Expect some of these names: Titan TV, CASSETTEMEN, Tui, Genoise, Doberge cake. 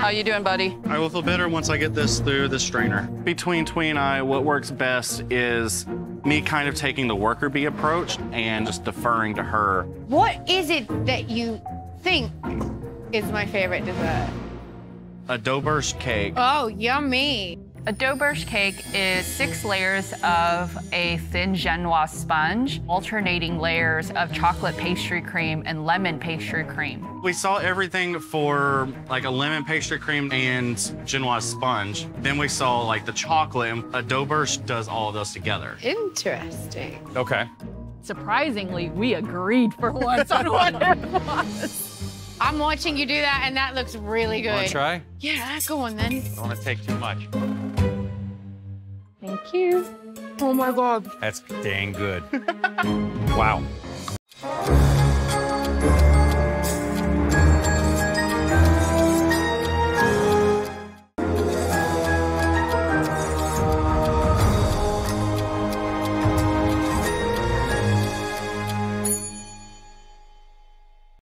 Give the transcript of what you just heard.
How you doing, buddy? I will feel better once I get this through the strainer. Between Tui and I, what works best is me kind of taking the worker bee approach and just deferring to her. What is it that you think is my favorite dessert? A Doberge cake. Oh, yummy. A Doberge cake is 6 layers of a thin Genoise sponge, alternating layers of chocolate pastry cream and lemon pastry cream. We saw everything for like a lemon pastry cream and Genoise sponge. Then we saw like the chocolate. A Doberge does all of those together. Interesting. Okay. Surprisingly, we agreed for once on what it was. I'm watching you do that, and that looks really good. Want to try? Yeah, go on then. I don't want to take too much. Thank you. Oh my God. That's dang good. Wow.